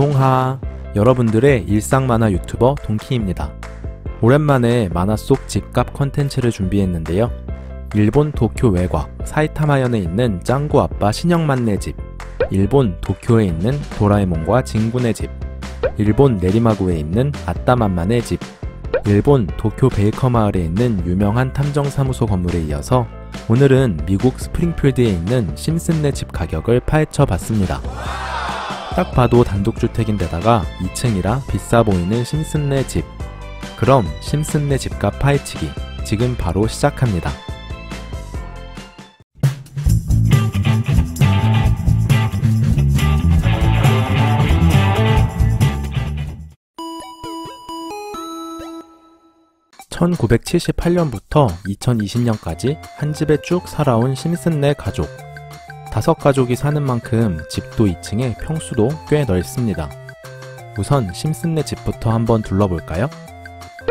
동하, 여러분들의 일상 만화 유튜버 동키입니다. 오랜만에 만화 속 집값 컨텐츠를 준비했는데요. 일본 도쿄 외곽 사이타마현에 있는 짱구아빠 신형만네 집, 일본 도쿄에 있는 도라에몽과 진군의 집, 일본 내리마구에 있는 아따만만의 집, 일본 도쿄 베이커 마을에 있는 유명한 탐정사무소 건물에 이어서 오늘은 미국 스프링필드에 있는 심슨네 집 가격을 파헤쳐 봤습니다. 딱 봐도 단독주택인데다가 2층이라 비싸 보이는 심슨네 집. 그럼 심슨네 집값 파헤치기 지금 바로 시작합니다. (1978년부터) 2020년까지 한 집에 쭉 살아온 심슨네 가족. 5가족이 사는 만큼 집도 2층에 평수도 꽤 넓습니다. 우선 심슨네 집부터 한번 둘러볼까요?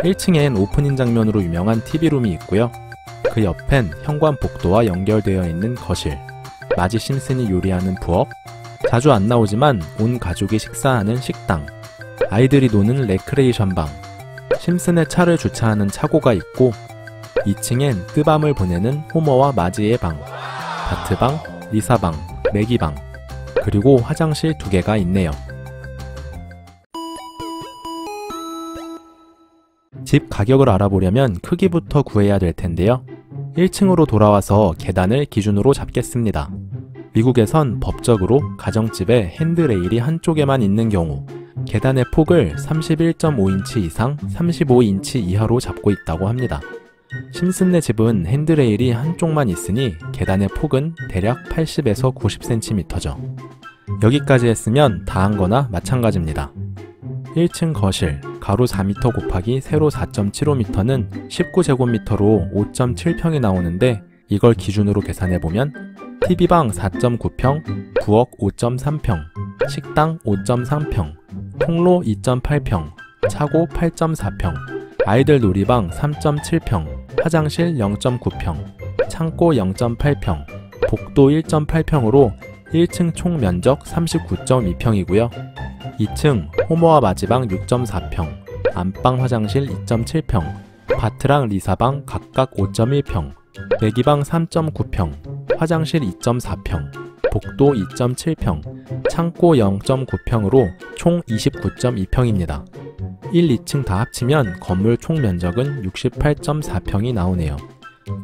1층엔 오프닝 장면으로 유명한 TV룸이 있고요. 그 옆엔 현관 복도와 연결되어 있는 거실, 마지 심슨이 요리하는 부엌, 자주 안 나오지만 온 가족이 식사하는 식당, 아이들이 노는 레크레이션 방, 심슨의 차를 주차하는 차고가 있고, 2층엔 뜨밤을 보내는 호머와 마지의 방, 바트방, 리사방, 매기방, 그리고 화장실 2개가 있네요. 집 가격을 알아보려면 크기부터 구해야 될 텐데요. 1층으로 돌아와서 계단을 기준으로 잡겠습니다. 미국에선 법적으로 가정집에 핸드레일이 한쪽에만 있는 경우 계단의 폭을 31.5인치 이상 35인치 이하로 잡고 있다고 합니다. 심슨네 집은 핸드레일이 한쪽만 있으니 계단의 폭은 대략 80에서 90cm죠. 여기까지 했으면 다 한 거나 마찬가지입니다. 1층 거실, 가로 4m 곱하기 세로 4.75m는 19제곱미터로 5.7평이 나오는데, 이걸 기준으로 계산해보면 TV방 4.9평, 부엌 5.3평, 식당 5.3평, 통로 2.8평, 차고 8.4평, 아이들 놀이방 3.7평, 화장실 0.9평, 창고 0.8평, 복도 1.8평으로 1층 총 면적 39.2평이고요. 2층 호머와 마지방 6.4평, 안방 화장실 2.7평, 바트랑 리사방 각각 5.1평, 매기방 3.9평, 화장실 2.4평, 복도 2.7평, 창고 0.9평으로 총 29.2평입니다. 1, 2층 다 합치면 건물 총 면적은 68.4평이 나오네요.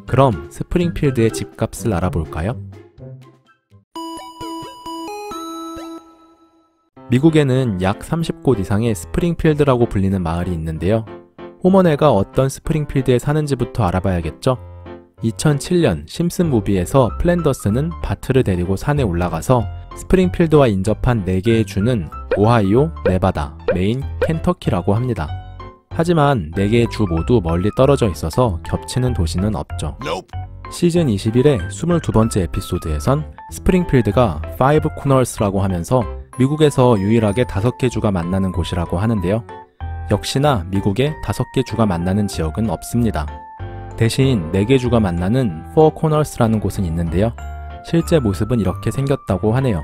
그럼 스프링필드의 집값을 알아볼까요? 미국에는 약 30곳 이상의 스프링필드라고 불리는 마을이 있는데요. 호머네가 어떤 스프링필드에 사는지부터 알아봐야겠죠? 2007년 심슨 무비에서 플랜더스는 바트를 데리고 산에 올라가서 스프링필드와 인접한 4개의 주는 오하이오, 네바다, 메인, 켄터키라고 합니다. 하지만 4개의 주 모두 멀리 떨어져 있어서 겹치는 도시는 없죠. 시즌 21의 22번째 에피소드에선 스프링필드가 5 코너스라고 하면서 미국에서 유일하게 5개 주가 만나는 곳이라고 하는데요. 역시나 미국에 5개 주가 만나는 지역은 없습니다. 대신 4개 주가 만나는 4 코너스라는 곳은 있는데요. 실제 모습은 이렇게 생겼다고 하네요.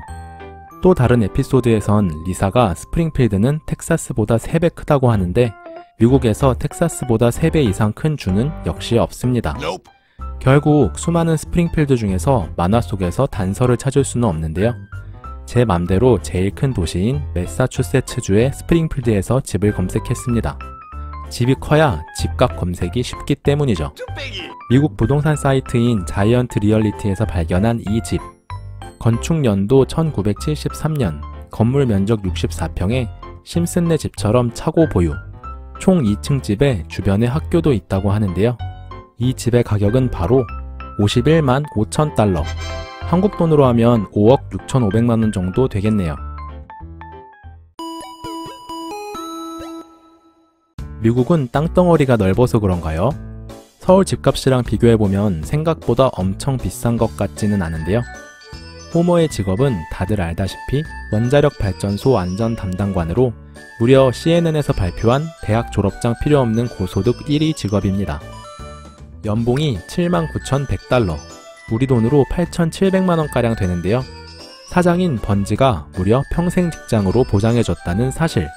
또 다른 에피소드에선 리사가 스프링필드는 텍사스보다 3배 크다고 하는데, 미국에서 텍사스보다 3배 이상 큰 주는 역시 없습니다. 결국 수많은 스프링필드 중에서 만화 속에서 단서를 찾을 수는 없는데요. 제 맘대로 제일 큰 도시인 매사추세츠주의 스프링필드에서 집을 검색했습니다. 집이 커야 집값 검색이 쉽기 때문이죠. 미국 부동산 사이트인 자이언트 리얼리티에서 발견한 이 집. 건축 연도 1973년, 건물 면적 64평에 심슨네 집처럼 차고 보유. 총 2층 집에 주변에 학교도 있다고 하는데요. 이 집의 가격은 바로 515,000달러. 한국 돈으로 하면 5억 6,500만원 정도 되겠네요. 미국은 땅덩어리가 넓어서 그런가요? 서울 집값이랑 비교해보면 생각보다 엄청 비싼 것 같지는 않은데요. 호머의 직업은 다들 알다시피 원자력 발전소 안전 담당관으로 무려 CNN에서 발표한 대학 졸업장 필요 없는 고소득 1위 직업입니다. 연봉이 79,100달러, 우리 돈으로 8,700만원가량 되는데요. 사장인 번지가 무려 평생 직장으로 보장해줬다는 사실.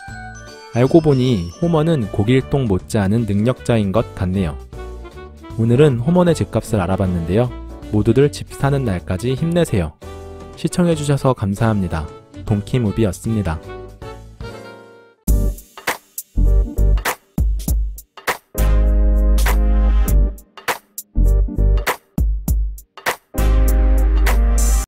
알고 보니 호먼은 고길동 못지않은 능력자인 것 같네요. 오늘은 호먼의 집값을 알아봤는데요. 모두들 집 사는 날까지 힘내세요. 시청해주셔서 감사합니다. 동키무비였습니다.